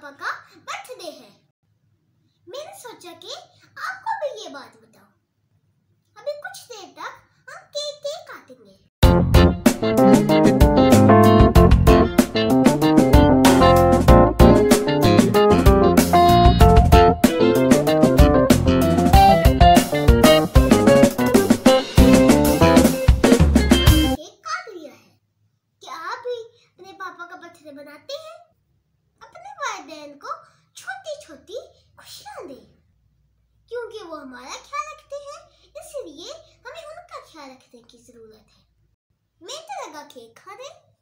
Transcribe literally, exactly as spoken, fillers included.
पापा का बर्थडे है। मैंने सोचा कि आपको भी ये बात बताऊं। अभी कुछ देर तक हम केक केक काटेंगे। केक काट लिया है। क्या आप भी अपने पापा का बर्थडे बनाते हैं? अपने वालिदैन को छोटी छोटी खुशियां दें, क्योंकि वो हमारा ख्याल रखते हैं, इसलिए हमें उनका ख्याल रखने की जरूरत है। मैं तो लगा केक खा रहे।